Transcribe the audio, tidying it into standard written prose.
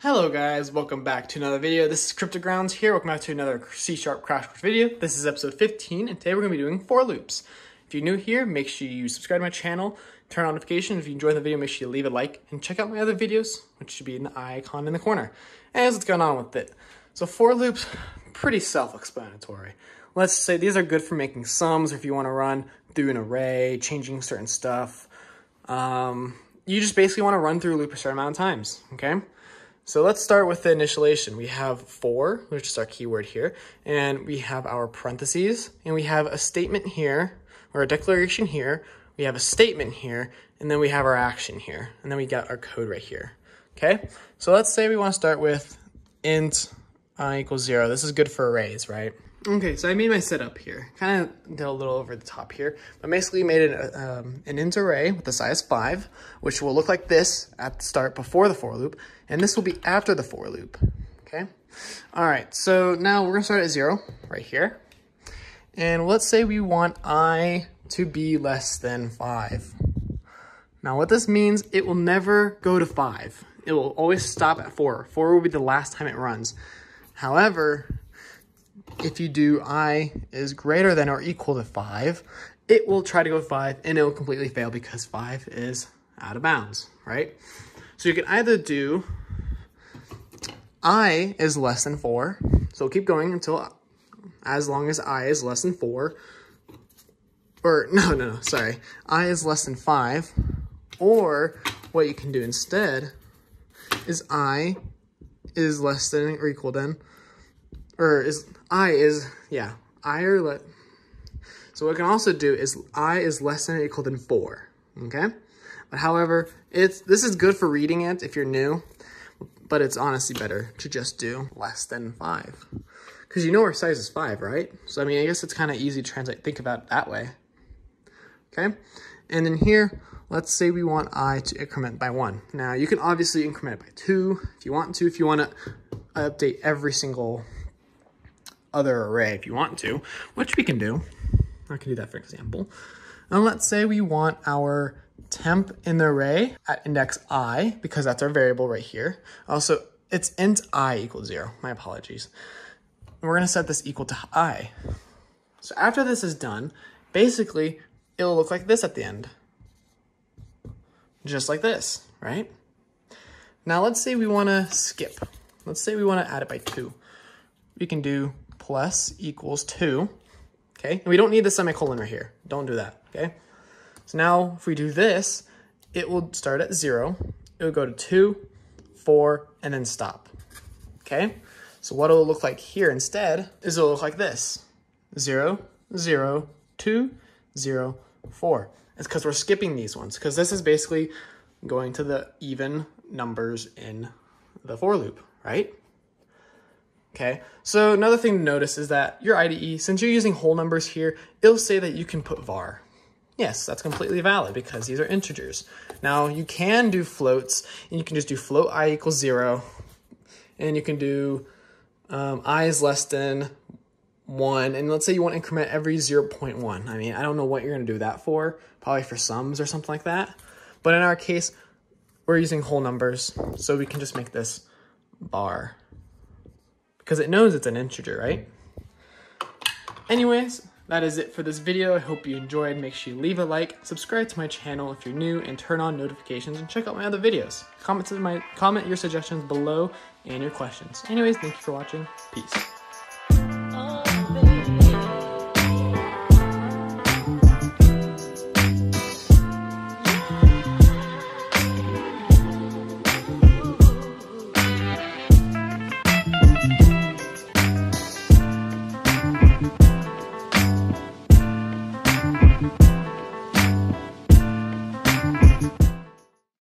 Hello guys, welcome back to another video. This is CryptoGrounds here. Welcome back to another C# crash course video. This is episode 15, and today we're going to be doing for loops. If you're new here, make sure you subscribe to my channel, turn on notifications. If you enjoyed the video, make sure you leave a like, and check out my other videos, which should be an icon in the corner. And that's what's going on with it. So for loops, pretty self-explanatory. Let's say these are good for making sums, or if you want to run through an array, changing certain stuff. You just basically want to run through a loop a certain amount of times, okay? So let's start with the initialization. We have for, which is our keyword here, and we have our parentheses, and we have a statement here, or a declaration here, we have a statement here, and then we have our action here, and then we got our code right here, okay? So let's say we want to start with int equals 0. This is good for arrays, right? Okay, so I made my setup here. Kind of did a little over the top here, but basically made an int array with a size 5, which will look like this at the start before the for loop, and this will be after the for loop, okay? All right, so now we're gonna start at 0 right here, and let's say we want I to be less than 5. Now what this means, it will never go to 5. It will always stop at 4. 4 will be the last time it runs. However, if you do I is greater than or equal to 5, it will try to go 5 and it will completely fail because 5 is out of bounds, right? So you can either do I is less than 4, so keep going until as long as I is less than 4, or no, sorry, I is less than 5, or what you can do instead is I is less than or equal to, or so what I can also do is I is less than or equal than 4, okay? But however, this is good for reading it if you're new, but it's honestly better to just do less than 5. Because you know our size is 5, right? So I mean, I guess it's kind of easy to translate, think about it that way, okay? And in here, let's say we want I to increment by 1. Now you can obviously increment it by 2 if you want to, update every single other array if you want to, which we can do. I can do that for example. And let's say we want our temp in the array at index I, because that's our variable right here. Also, it's int I equals 0, my apologies. And we're gonna set this equal to I. So after this is done, basically, it'll look like this at the end. Just like this, right? Now let's say we wanna skip. Let's say we wanna add it by 2. We can do plus equals 2, okay? And we don't need the semicolon right here. Don't do that, okay? So now if we do this, it will start at 0. It will go to 2, 4, and then stop, okay? So what it'll look like here instead is it'll look like this. 0, 0, 2, 0, 4. It's because we're skipping these ones, because this is basically going to the even numbers in the for loop, right? Okay, so another thing to notice is that your IDE, since you're using whole numbers here, it'll say that you can put var. Yes, that's completely valid because these are integers. Now you can do floats, and you can just do float I equals 0, and you can do I is less than 1, and let's say you want to increment every 0.1. I mean, I don't know what you're gonna do that for, probably for sums or something like that. But in our case, we're using whole numbers, so we can just make this var, because it knows it's an integer, right? Anyways, that is it for this video. I hope you enjoyed. Make sure you leave a like, subscribe to my channel if you're new, and turn on notifications, and check out my other videos. Comment your suggestions below and your questions. Anyways, thank you for watching. Peace.